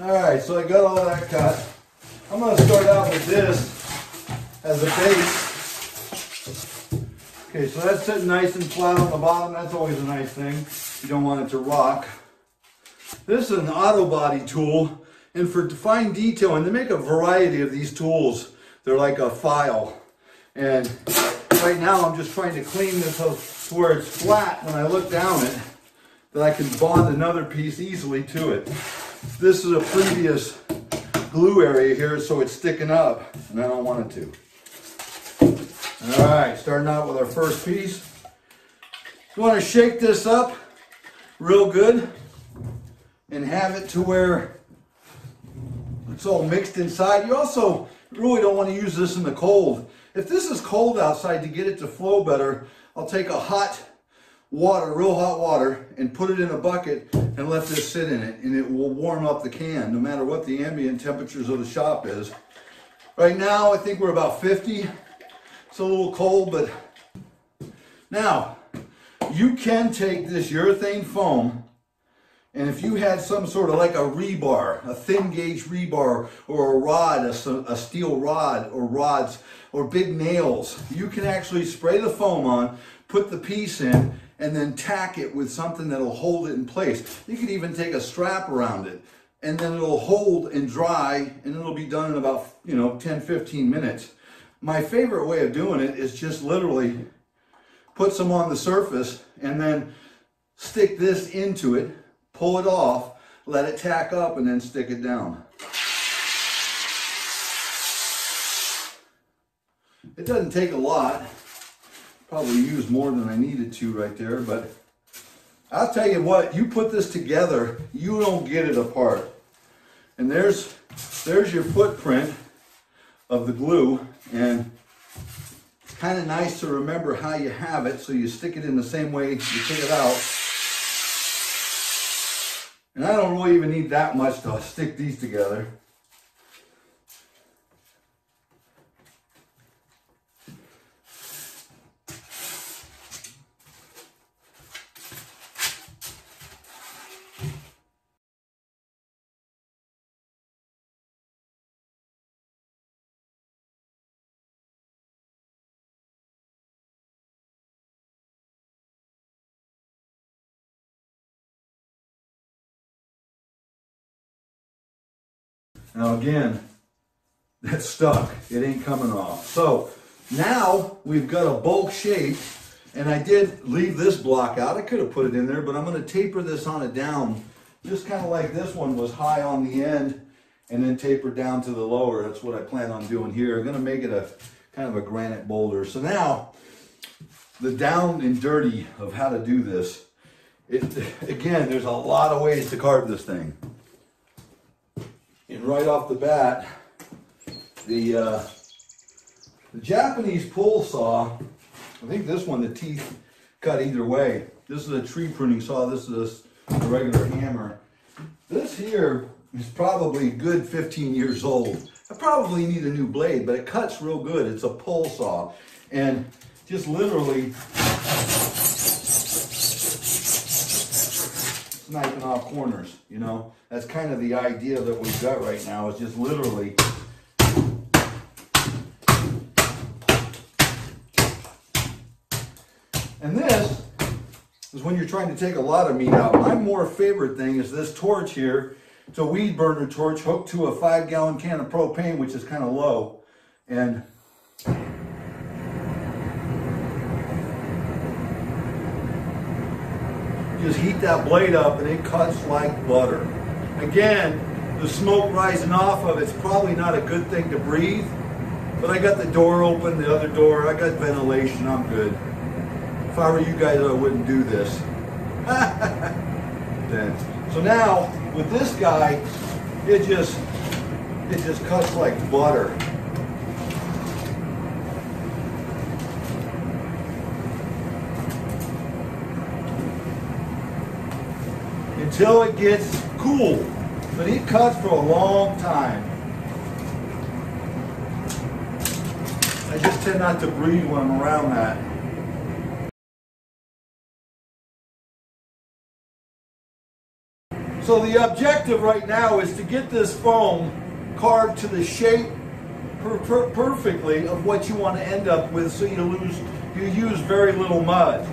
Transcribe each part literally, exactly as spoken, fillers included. Alright, so I got all that cut. I'm going to start out with this as a base. Okay, so that's sitting nice and flat on the bottom. That's always a nice thing. You don't want it to rock. This is an auto body tool, and for fine detail, and they make a variety of these tools. They're like a file. And right now I'm just trying to clean this up to where it's flat when I look down it, that I can bond another piece easily to it. This is a previous glue area here, so it's sticking up, and I don't want it to. All right, starting out with our first piece. You want to shake this up real good and have it to where it's all mixed inside. You also really don't want to use this in the cold. If this is cold outside, to get it to flow better, I'll take a hot water, real hot water, and put it in a bucket and let this sit in it, and it will warm up the can no matter what the ambient temperatures of the shop is. Right now I think we're about fifty. It's a little cold, but now you can take this urethane foam, and if you had some sort of like a rebar, a thin gauge rebar, or a rod, a, a steel rod, or rods, or big nails, you can actually spray the foam on, put the piece in, and then tack it with something that'll hold it in place. You could even take a strap around it, and then it'll hold and dry, and it'll be done in about, you know, ten, fifteen minutes. My favorite way of doing it is just literally put some on the surface and then stick this into it, pull it off, let it tack up, and then stick it down. It doesn't take a lot. Probably used more than I needed to right there, but I'll tell you what, you put this together, you don't get it apart. And there's there's your footprint of the glue, and it's kind of nice to remember how you have it, so you stick it in the same way you took it out. And I don't really even need that much to stick these together. Now again, that's stuck. It ain't coming off. So now we've got a bulk shape, and I did leave this block out. I could have put it in there, but I'm going to taper this on it down, just kind of like this one was high on the end and then tapered down to the lower. That's what I plan on doing here. I'm going to make it a kind of a granite boulder. So now the down and dirty of how to do this. It, again, there's a lot of ways to carve this thing. And right off the bat, the, uh, the Japanese pull saw, I think this one, the teeth cut either way. This is a tree pruning saw. This is a regular hammer. This here is probably a good fifteen years old. I probably need a new blade, but it cuts real good. It's a pull saw. And just literally sniping off corners, you know. That's kind of the idea that we've got right now, is just literally and this is when you're trying to take a lot of meat out. My more favorite thing is this torch here. It's a weed burner torch hooked to a five gallon can of propane, which is kind of low, and just heat that blade up, and it cuts like butter. Again, the smoke rising off of it's probably not a good thing to breathe, but I got the door open, the other door, I got ventilation, I'm good. If I were you guys, I wouldn't do this. Then, so now with this guy, it just it just cuts like butter. Until it gets cool, but it cuts for a long time. I just tend not to breathe when I'm around that. So the objective right now is to get this foam carved to the shape per per perfectly of what you want to end up with, so you lose, you use very little mud.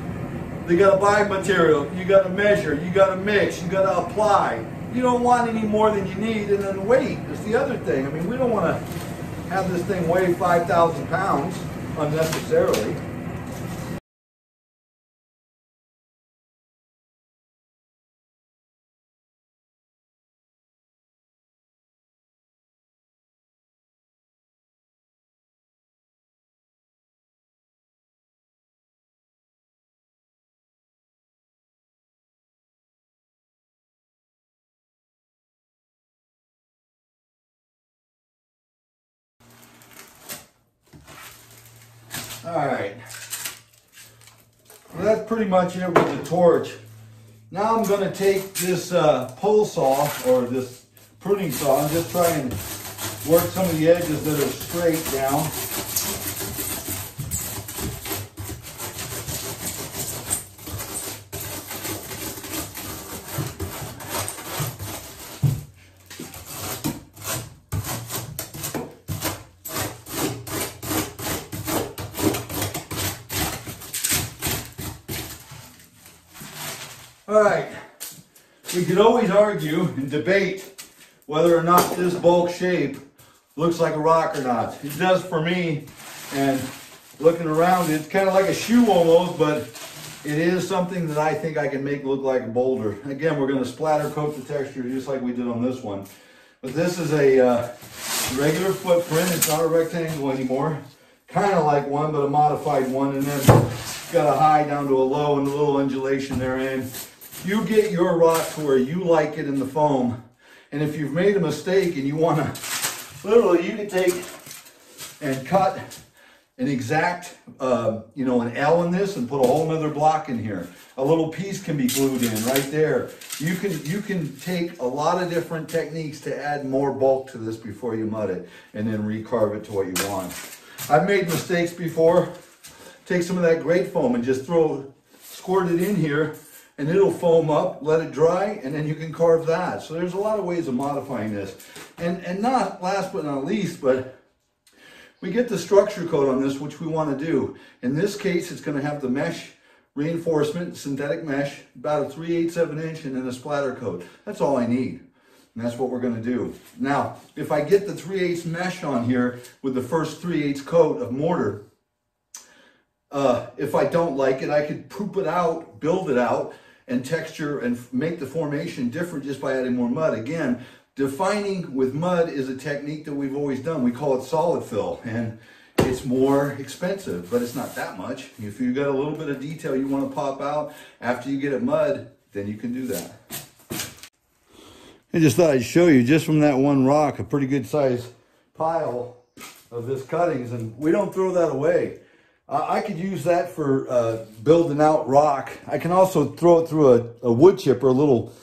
You got to buy material, you got to measure, you got to mix, you got to apply. You don't want any more than you need, and then weight is the other thing. I mean, we don't want to have this thing weigh five thousand pounds unnecessarily. Alright, well, that's pretty much it with the torch. Now I'm going to take this uh, pole saw, or this pruning saw, and just try and work some of the edges that are straight down. Alright, we could always argue and debate whether or not this bulk shape looks like a rock or not. It does for me, and looking around, it's kind of like a shoe almost, but it is something that I think I can make look like a boulder. Again, we're going to splatter coat the texture just like we did on this one. But this is a uh, regular footprint. It's not a rectangle anymore. Kind of like one, but a modified one, and then it's got a high down to a low and a little undulation therein. You get your rock to where you like it in the foam. And if you've made a mistake and you want to, literally you can take and cut an exact, uh, you know, an L in this and put a whole nother block in here. A little piece can be glued in right there. You can, you can take a lot of different techniques to add more bulk to this before you mud it and then recarve it to what you want. I've made mistakes before. Take some of that great foam and just throw, squirt it in here, and it'll foam up, let it dry, and then you can carve that. So there's a lot of ways of modifying this. And, and not last but not least, but we get the structure coat on this, which we want to do. In this case, it's going to have the mesh reinforcement, synthetic mesh, about a three eighths of an inch, and then a splatter coat. That's all I need. And that's what we're going to do. Now, if I get the three eighths mesh on here with the first three eighths coat of mortar, uh, if I don't like it, I could poop it out, build it out, and texture and make the formation different just by adding more mud. Again, defining with mud is a technique that we've always done. We call it solid fill, and it's more expensive, but it's not that much. If you got a little bit of detail you want to pop out after you get it mud, then you can do that. I just thought I'd show you, just from that one rock, a pretty good size pile of this cuttings, and we don't throw that away. I could use that for uh, building out rock. I can also throw it through a, a wood chipper, a little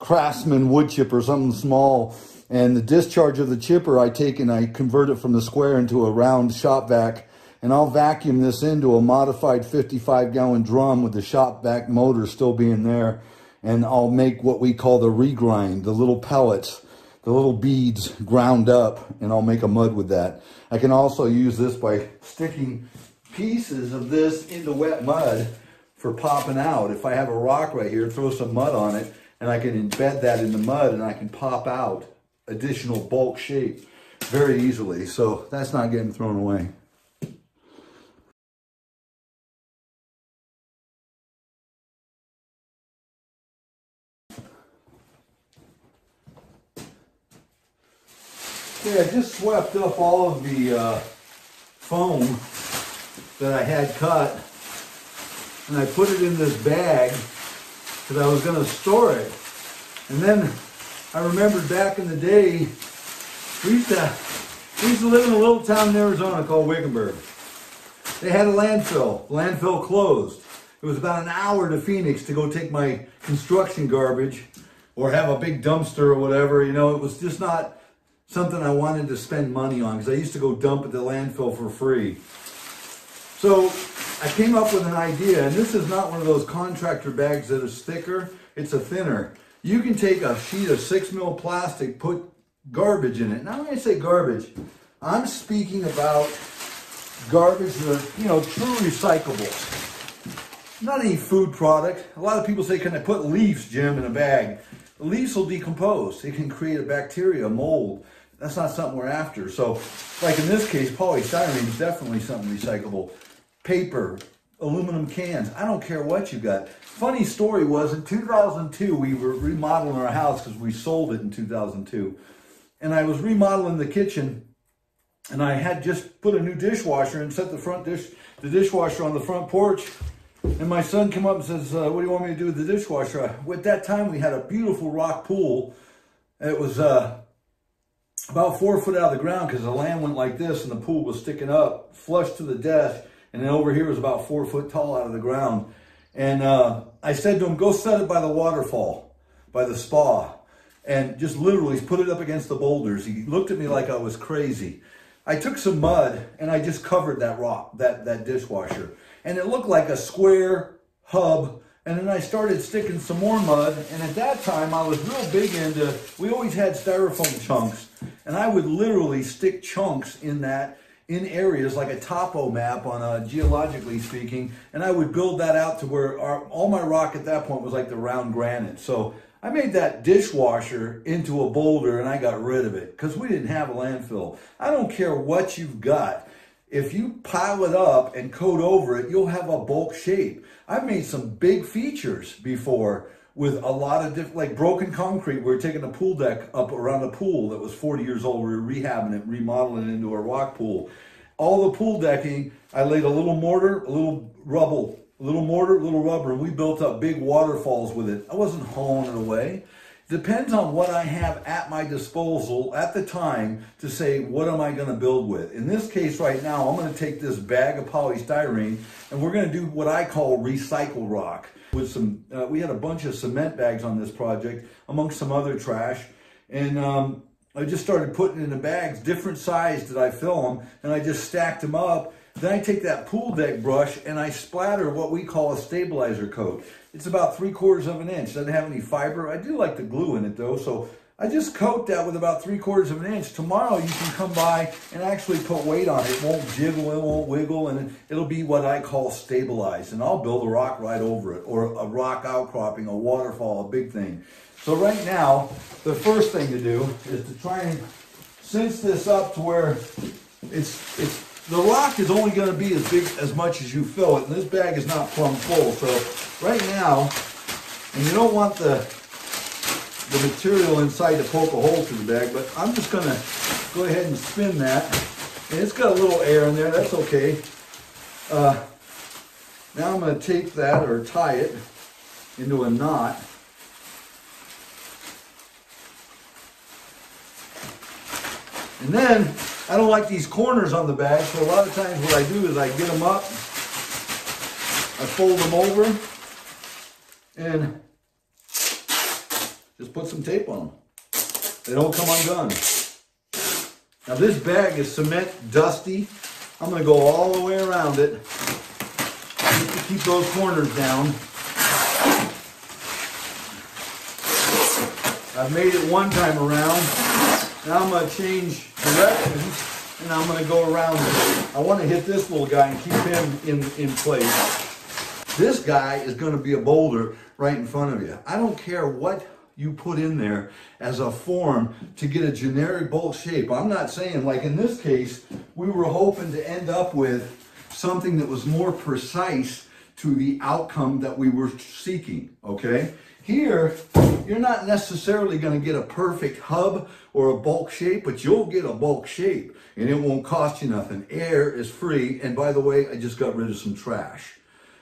Craftsman wood chipper, something small. And the discharge of the chipper I take and I convert it from the square into a round shop vac. And I'll vacuum this into a modified fifty-five gallon drum with the shop vac motor still being there. And I'll make what we call the regrind, the little pellets, the little beads ground up, and I'll make a mud with that. I can also use this by sticking pieces of this into wet mud for popping out. If I have a rock right here, throw some mud on it, and I can embed that in the mud, and I can pop out additional bulk shape very easily. So that's not getting thrown away. Okay, I just swept up all of the uh, foam that I had cut, and I put it in this bag because I was going to store it. And then I remembered back in the day, we used to, we used to live in a little town in Arizona called Wickenburg. They had a landfill. The landfill closed. It was about an hour to Phoenix to go take my construction garbage or have a big dumpster or whatever. You know, it was just not something I wanted to spend money on, because I used to go dump at the landfill for free. So I came up with an idea, and this is not one of those contractor bags that is thicker, it's a thinner. You can take a sheet of six mil plastic, put garbage in it. Now when I say garbage, I'm speaking about garbage that are, you know, true recyclables. Not any food product. A lot of people say, can I put leaves, Jim, in a bag? The leaves will decompose. It can create a bacteria, a mold. That's not something we're after. So like in this case, polystyrene is definitely something recyclable. Paper, aluminum cans, I don't care what you got. Funny story was in two thousand two, we were remodeling our house because we sold it in two thousand two. And I was remodeling the kitchen and I had just put a new dishwasher and set the front dish, the dishwasher on the front porch. And my son came up and says, uh, what do you want me to do with the dishwasher? I, at that time, we had a beautiful rock pool. It was uh, about four foot out of the ground because the land went like this and the pool was sticking up flush to the deck. And then over here was about four foot tall out of the ground. And uh, I said to him, go set it by the waterfall, by the spa. And just literally put it up against the boulders. He looked at me like I was crazy. I took some mud and I just covered that rock, that, that dishwasher. And it looked like a square hub. And then I started sticking some more mud. And at that time, I was real big into, we always had styrofoam chunks. And I would literally stick chunks in that, in areas like a topo map on a, geologically speaking, and I would build that out to where our, all my rock at that point was like the round granite. So I made that dishwasher into a boulder and I got rid of it because we didn't have a landfill. I don't care what you've got. If you pile it up and coat over it, you'll have a bulk shape. I've made some big features before with a lot of different, like broken concrete. We were taking a pool deck up around a pool that was forty years old. We were rehabbing it, remodeling it into a rock pool. All the pool decking, I laid a little mortar, a little rubble, a little mortar, a little rubber, and we built up big waterfalls with it. I wasn't hauling it away. Depends on what I have at my disposal at the time to say, what am I going to build with? In this case right now, I'm going to take this bag of polystyrene and we're going to do what I call recycle rock. With some, uh, we had a bunch of cement bags on this project, amongst some other trash, and um, I just started putting in the bags, different size that I fill them, and I just stacked them up. Then I take that pool deck brush and I splatter what we call a stabilizer coat. It's about three quarters of an inch. Doesn't have any fiber. I do like the glue in it though, so I just coat that with about three quarters of an inch. Tomorrow you can come by and actually put weight on it. It won't jiggle, it won't wiggle, and it'll be what I call stabilized. And I'll build a rock right over it, or a rock outcropping, a waterfall, a big thing. So right now, the first thing to do is to try and cinch this up to where it's, it's the rock is only going to be as big, as much as you fill it. And this bag is not plumb full. So right now, and you don't want the, the material inside to poke a hole through the bag, but I'm just going to go ahead and spin that. And it's got a little air in there. That's okay. Uh, now I'm going to tape that or tie it into a knot. And then I don't like these corners on the bag, so a lot of times what I do is I get them up, I fold them over, and just put some tape on them. They don't come undone. Now this bag is cement dusty. I'm going to go all the way around it just to keep those corners down. I've made it one time around. Now I'm going to change directions and I'm going to go around it. I want to hit this little guy and keep him in, in place. This guy is going to be a boulder right in front of you. I don't care what you put in there as a form to get a generic bulk shape. I'm not saying, like in this case, we were hoping to end up with something that was more precise to the outcome that we were seeking, okay? Here, you're not necessarily going to get a perfect hub or a bulk shape, but you'll get a bulk shape, and it won't cost you nothing. Air is free, and by the way, I just got rid of some trash.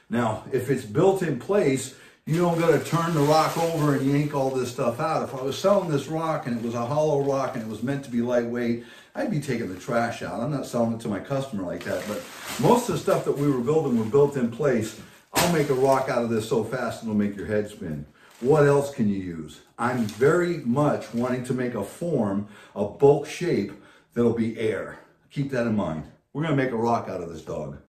Now, if it's built in place, you don't got to turn the rock over and yank all this stuff out. If I was selling this rock, and it was a hollow rock, and it was meant to be lightweight, I'd be taking the trash out. I'm not selling it to my customer like that, but most of the stuff that we were building were built in place. I'll make a rock out of this so fast, it'll make your head spin. What else can you use? I'm very much wanting to make a form, a bulk shape that'll be air. Keep that in mind. We're gonna make a rock out of this dog.